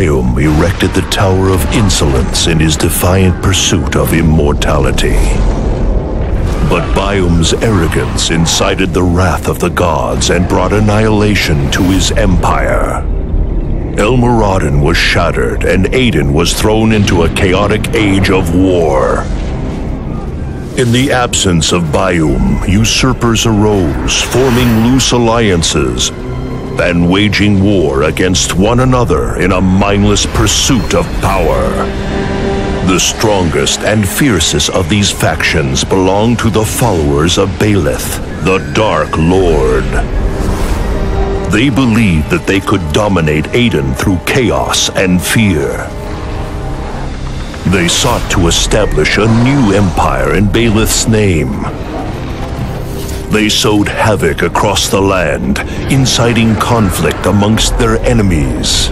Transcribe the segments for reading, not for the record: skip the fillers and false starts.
Baium erected the Tower of Insolence in his defiant pursuit of immortality. But Baium's arrogance incited the wrath of the gods and brought annihilation to his empire. Elmoreden was shattered and Aden was thrown into a chaotic age of war. In the absence of Baium, usurpers arose, forming loose alliances and waging war against one another in a mindless pursuit of power. The strongest and fiercest of these factions belonged to the followers of Bailith, the Dark Lord. They believed that they could dominate Aden through chaos and fear. They sought to establish a new empire in Bailith's name. They sowed havoc across the land, inciting conflict amongst their enemies.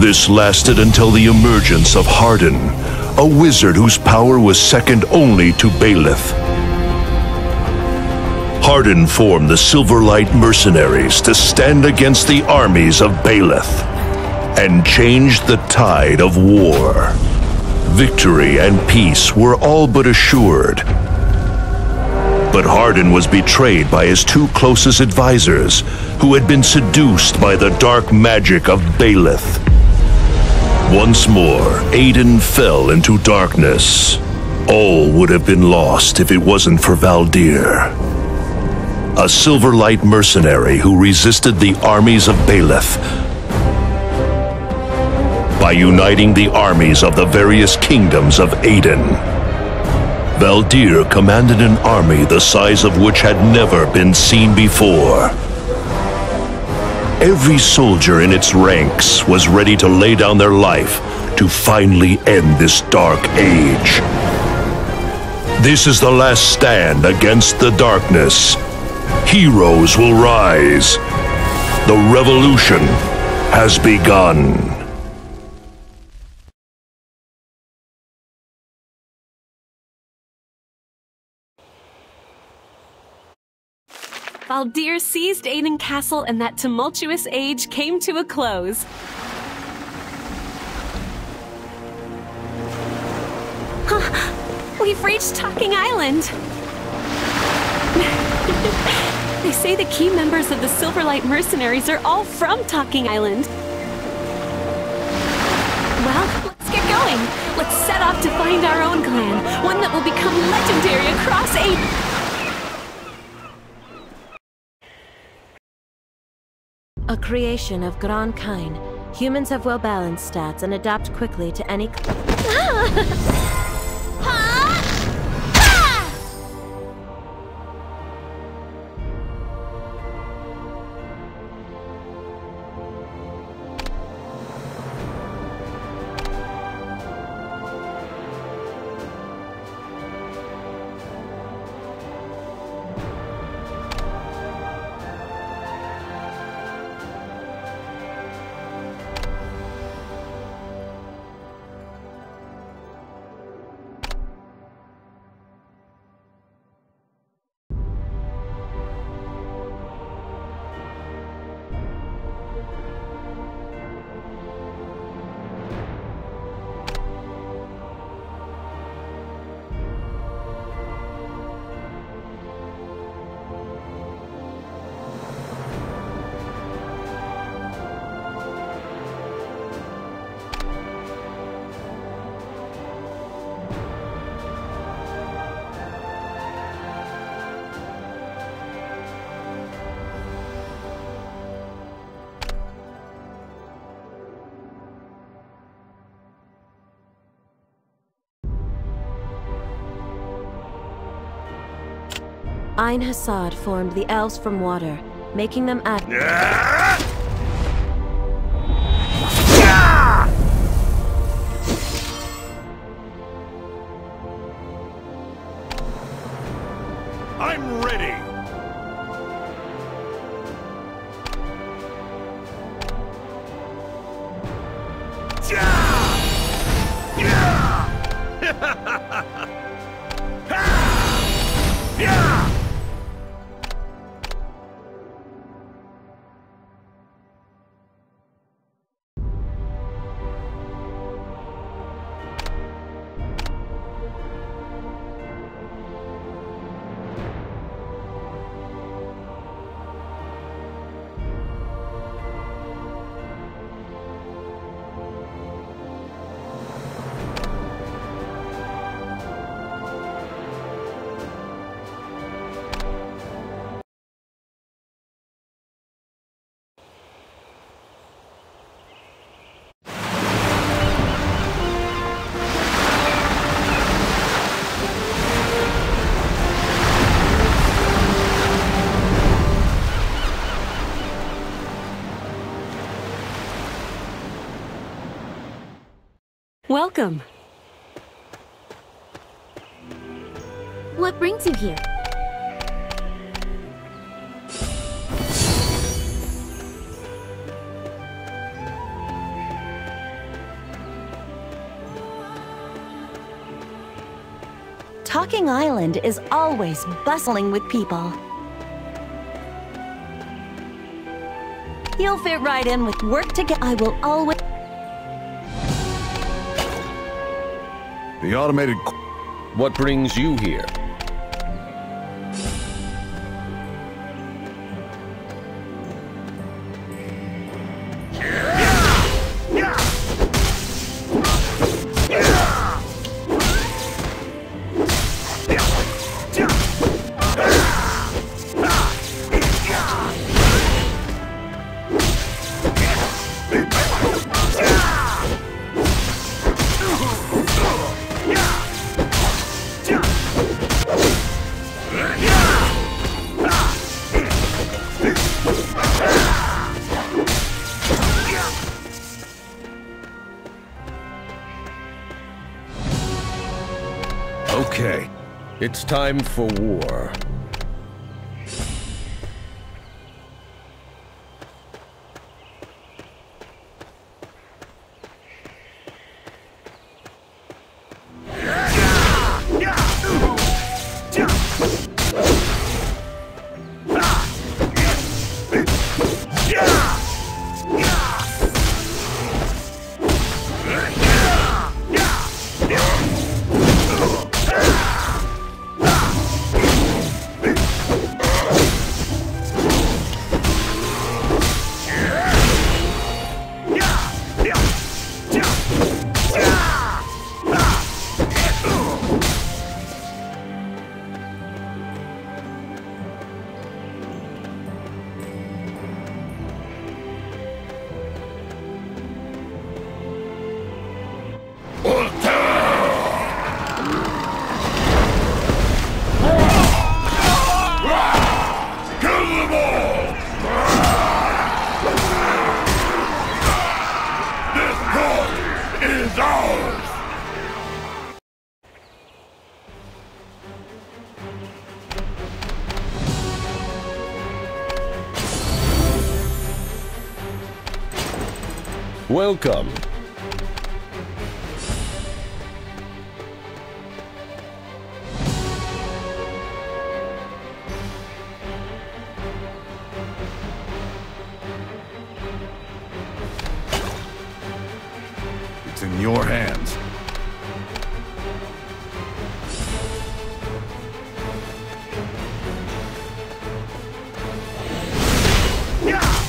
This lasted until the emergence of Hardin, a wizard whose power was second only to Bailith. Hardin formed the Silverlight mercenaries to stand against the armies of Bailith and changed the tide of war. Victory and peace were all but assured. But Hardin was betrayed by his two closest advisors, who had been seduced by the dark magic of Bailith. Once more, Aden fell into darkness. All would have been lost if it wasn't for Valdir, a Silverlight mercenary who resisted the armies of Bailith by uniting the armies of the various kingdoms of Aden. Valdir commanded an army the size of which had never been seen before. Every soldier in its ranks was ready to lay down their life to finally end this dark age. This is the last stand against the darkness. Heroes will rise. The revolution has begun. Valdir seized Aden Castle and that tumultuous age came to a close. Huh, we've reached Talking Island! They say the key members of the Silverlight mercenaries are all from Talking Island. Well, let's get going! Let's set off to find our own clan, one that will become legendary across Aden. A creation of Grand Kind, humans have well-balanced stats and adapt quickly to any... Einhasad formed the elves from water, making them act. I'm ready. Welcome. What brings you here? Talking Island is always bustling with people. You'll fit right in with work together. I will always... The automated... What brings you here? Okay, it's time for war. Welcome. It's in your hands. Yeah.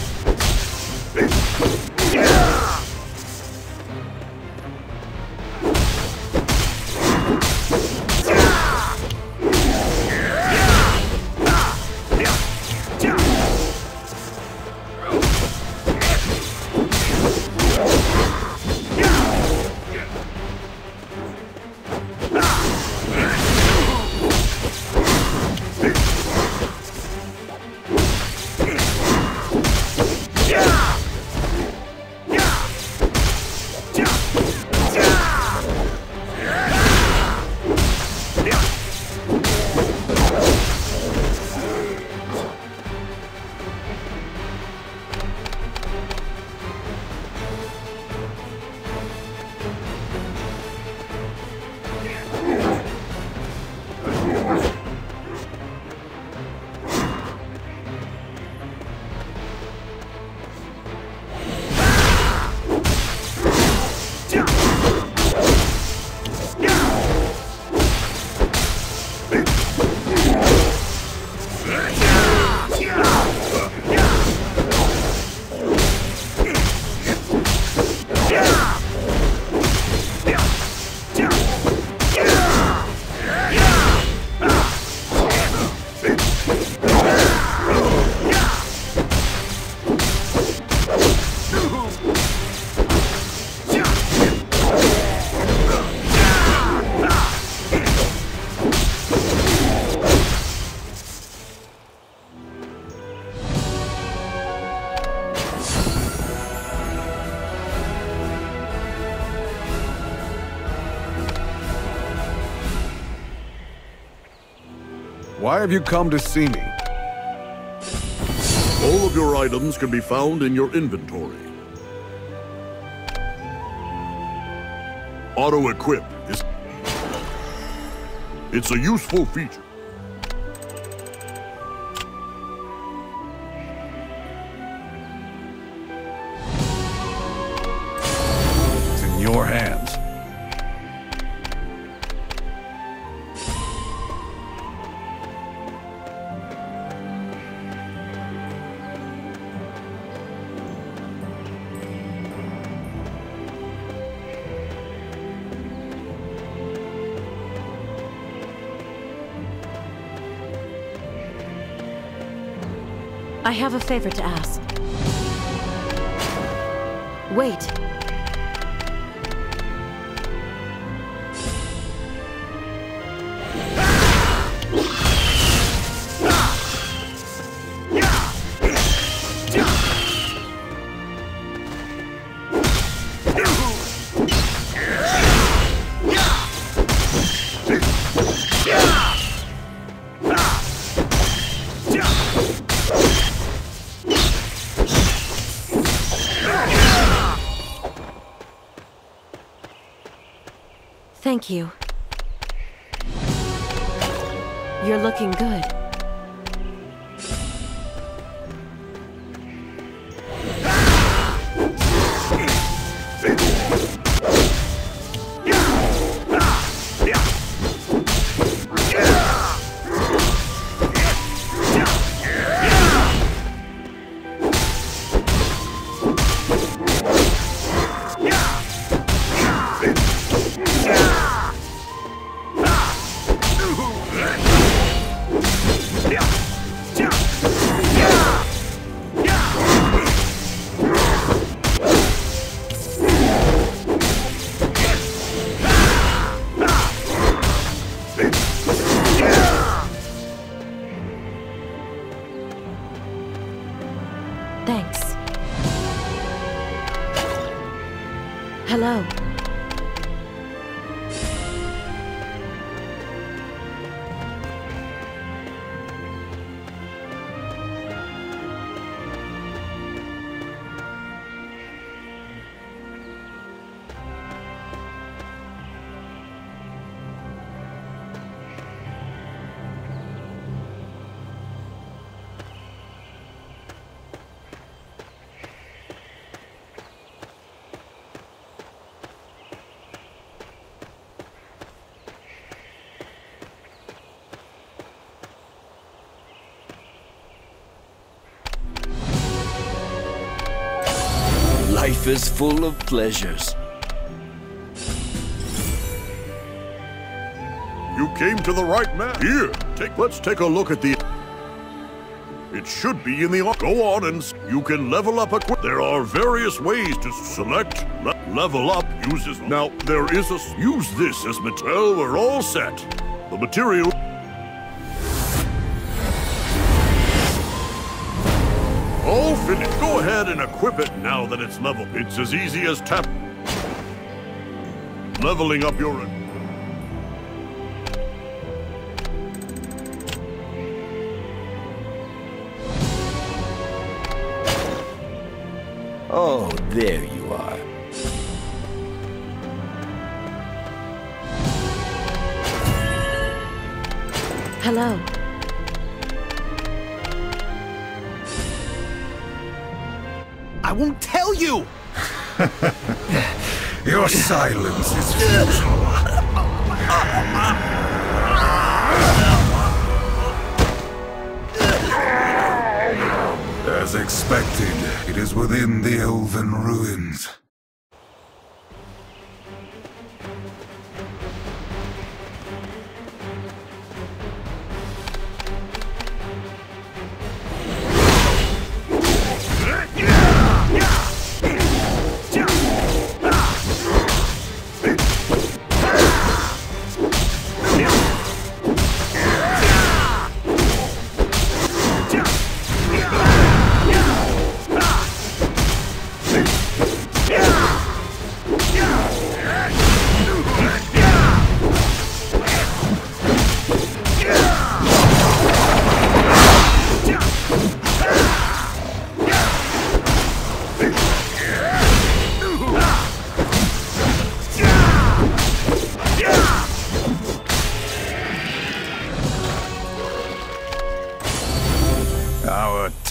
Why have you come to see me? All of your items can be found in your inventory. Auto-equip is... It's a useful feature. It's in your hands. I have a favor to ask. Wait. Thank you. You're looking good. Hello. Life is full of pleasures. You came to the right man. Here, let's take a look at the... It should be in the... Go on and... You can level up a... There are various ways to select. Level up uses... Now, there is a... Use this as material. We're all set. The material... All finished. Go ahead and equip it now that it's level. It's as easy as tap. Leveling up your... Oh, there you are. Hello. I won't tell you! Your silence is futile. As expected, it is within the elven ruins. Yeah!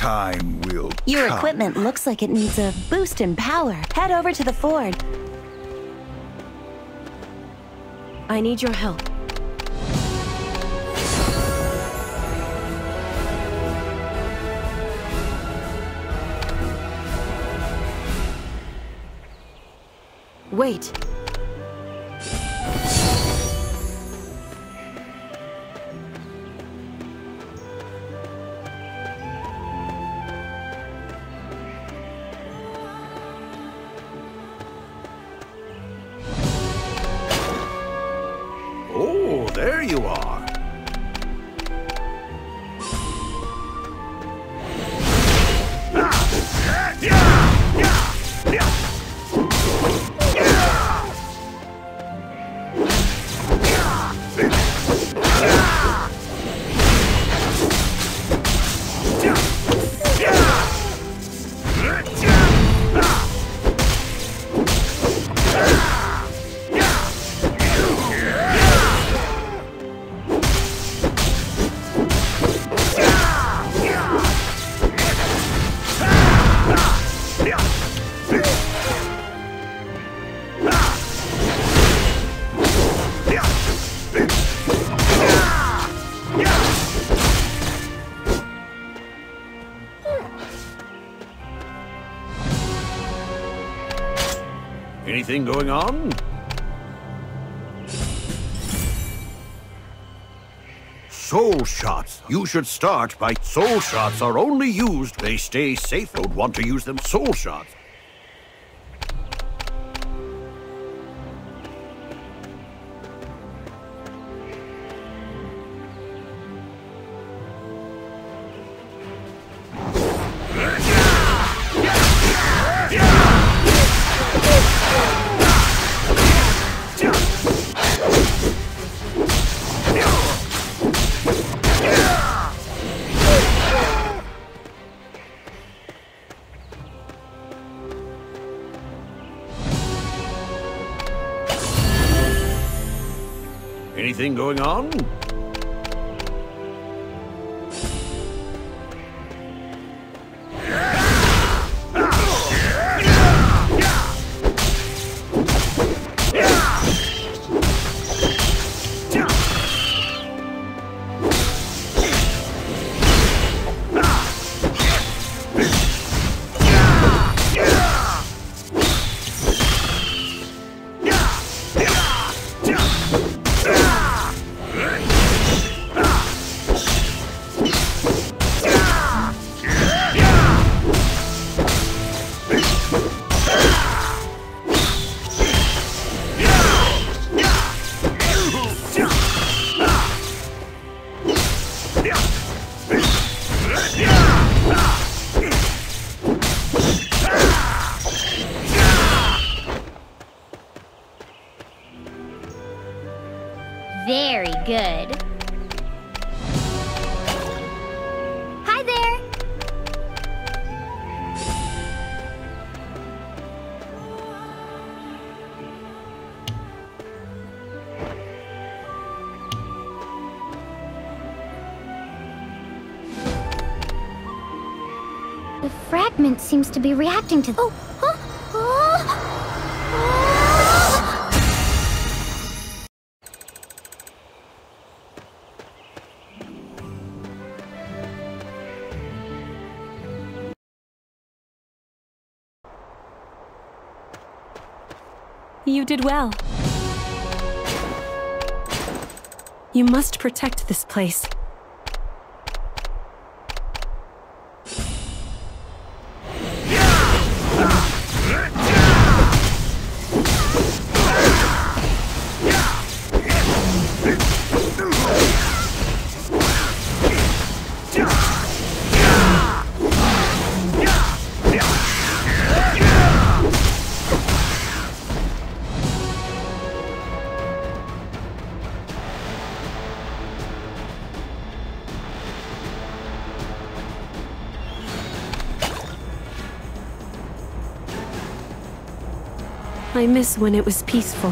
time will come. Your equipment looks like it needs a boost in power. Head over to the Ford. I need your help. Wait. Oh, there you are. Anything going on? Soul shots. You should start by... Soul shots are only used... They stay safe. Don't want to use them. Soul shots. Anything going on? Very good. Hi there! The fragment seems to be reacting to... Oh! Huh? You did well. You must protect this place. I miss when it was peaceful.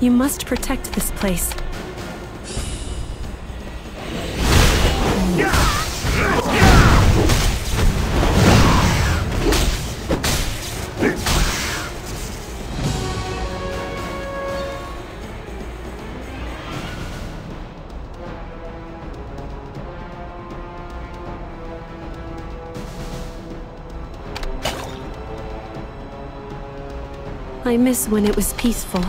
You must protect this place. I miss when it was peaceful.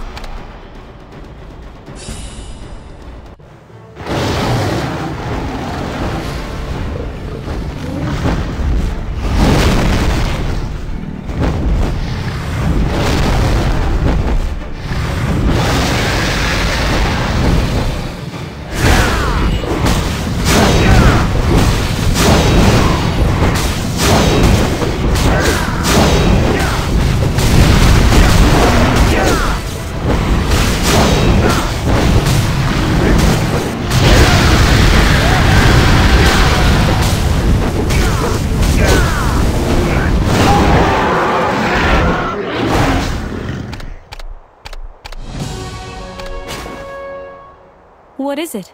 What is it?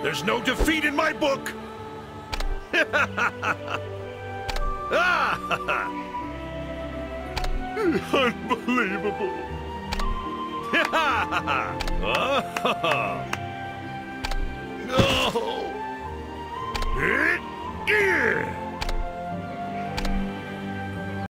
There's no defeat in my book! Unbelievable! No! Deer!